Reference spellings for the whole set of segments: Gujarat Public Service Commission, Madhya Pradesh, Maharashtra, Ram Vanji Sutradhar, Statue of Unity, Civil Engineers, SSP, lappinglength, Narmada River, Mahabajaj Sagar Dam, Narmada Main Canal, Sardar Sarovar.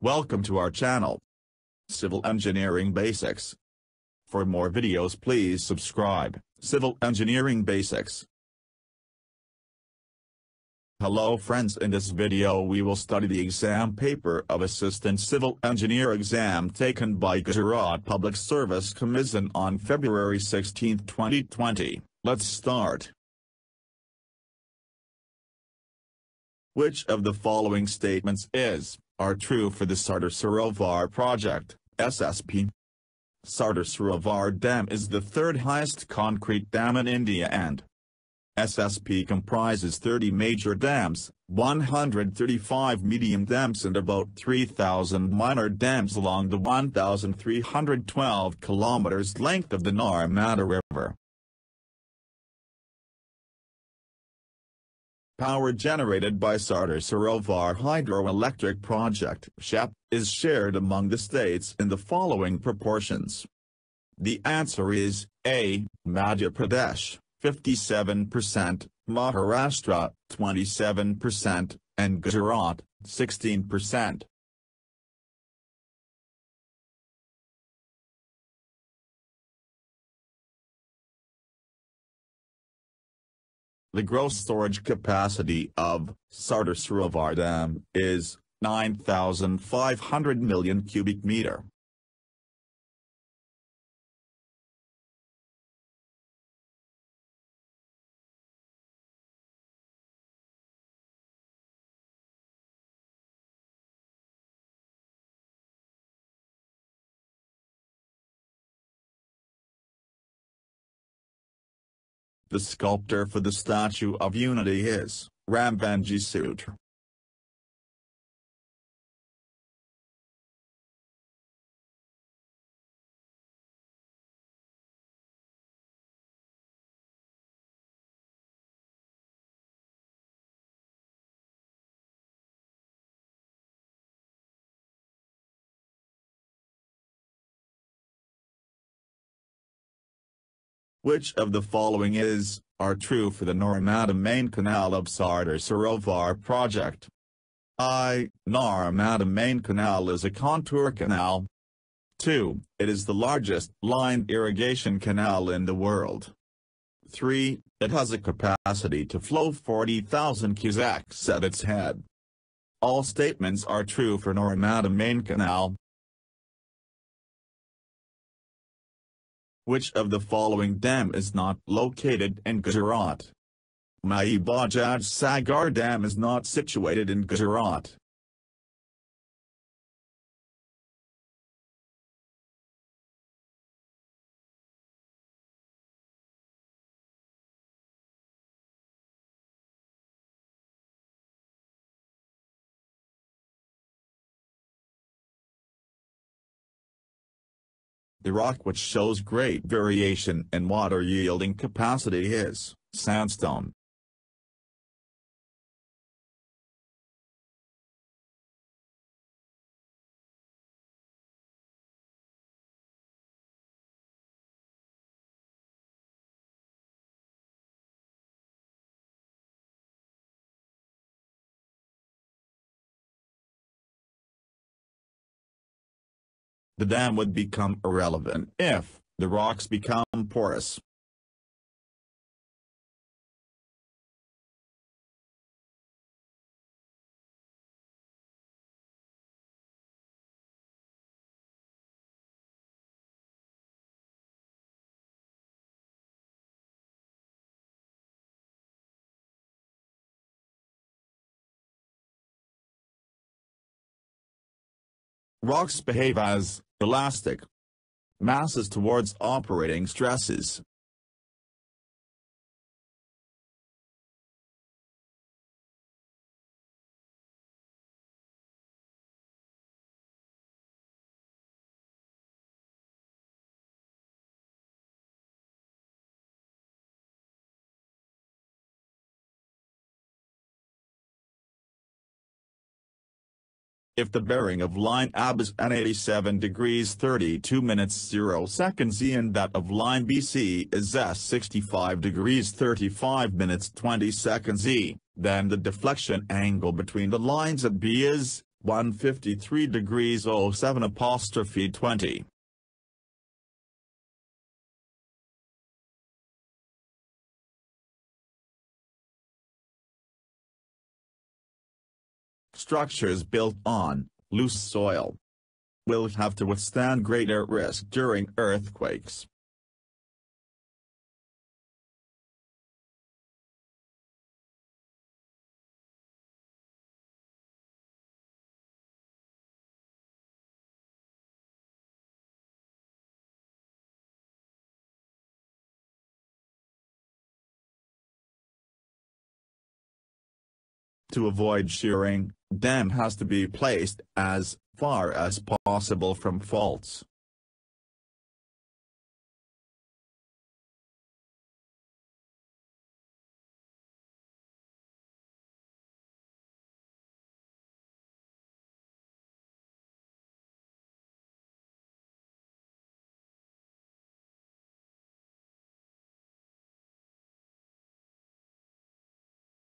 Welcome to our channel, Civil Engineering Basics. For more videos please subscribe, Civil Engineering Basics. Hello friends, in this video we will study the exam paper of Assistant Civil Engineer exam taken by Gujarat Public Service Commission on February 16, 2020. Let's start. Which of the following statements are true for the Sardar Sarovar project, SSP? Sardar Sarovar Dam is the third highest concrete dam in India and SSP comprises 30 major dams, 135 medium dams and about 3,000 minor dams along the 1,312 kilometers length of the Narmada River. Power generated by Sardar Sarovar Hydroelectric Project (SHAP) is shared among the states in the following proportions. The answer is A. Madhya Pradesh, 57%, Maharashtra, 27%, and Gujarat, 16%. The gross storage capacity of Sardar Sarovar Dam is 9,500 million cubic meter. The sculptor for the Statue of Unity is Ram Vanji Sutradhar. Which of the following are true for the Narmada Main Canal of Sardar Sarovar project? I. Narmada Main Canal is a contour canal. 2. It is the largest line irrigation canal in the world. 3. It has a capacity to flow 40,000 cusacks at its head. All statements are true for Narmada Main Canal. Which of the following dam is not located in Gujarat? Mahabajaj Sagar Dam is not situated in Gujarat. The rock which shows great variation in water yielding capacity is sandstone. The dam would become irrelevant if the rocks become porous. Rocks behave as elastic masses towards operating stresses. If the bearing of line AB is at 87 degrees 32 minutes 0 seconds and that of line BC is at 65 degrees 35 minutes 20 seconds, then the deflection angle between the lines at B is 153°07'20. Structures built on loose soil will have to withstand greater risk during earthquakes. To avoid shearing, dam has to be placed as far as possible from faults.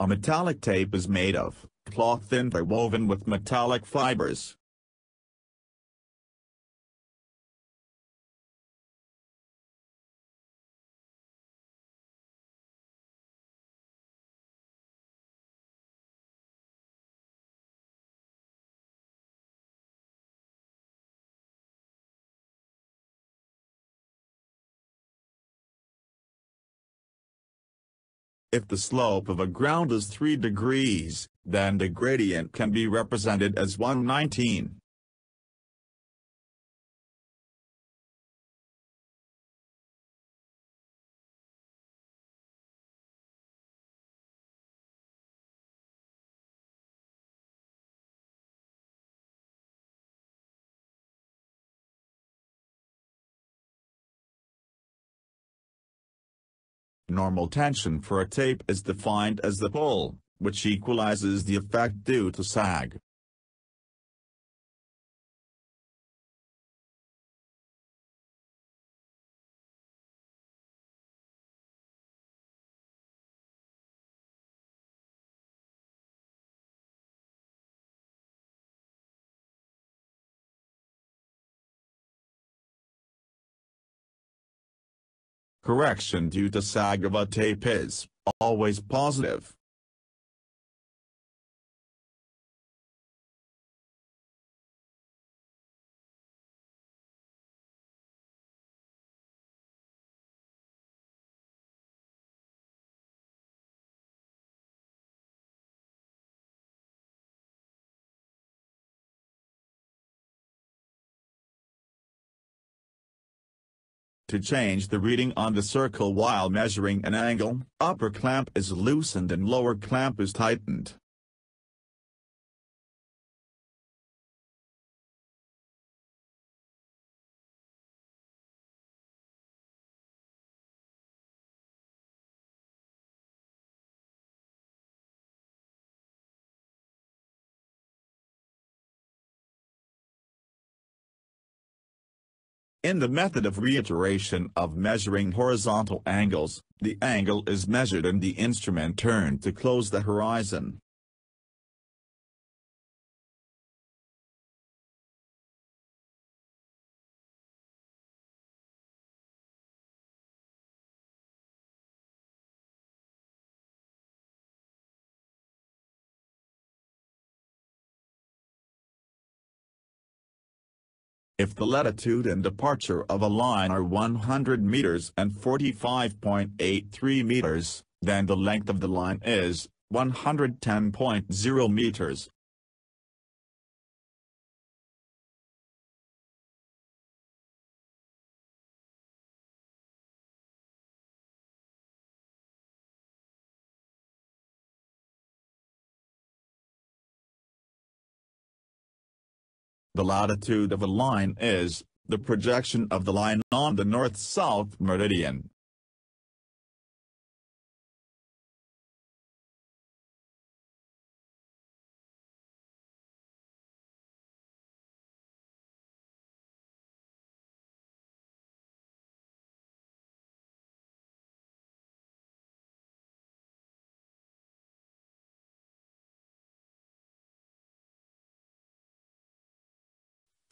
A metallic tape is made of cloth interwoven with metallic fibers. If the slope of a ground is 3 degrees, then the gradient can be represented as 119. Normal tension for a tape is defined as the pull, which equalizes the effect due to sag. Correction due to sag of a tape is always positive. To change the reading on the circle while measuring an angle, upper clamp is loosened and lower clamp is tightened. In the method of reiteration of measuring horizontal angles, the angle is measured and the instrument turned to close the horizon. If the latitude and departure of a line are 100 meters and 45.83 meters, then the length of the line is 110.0 meters. The latitude of a line is the projection of the line on the north-south meridian.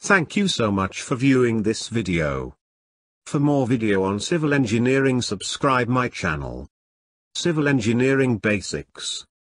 Thank you so much for viewing this video. For more video on civil engineering, subscribe my channel. Civil Engineering Basics.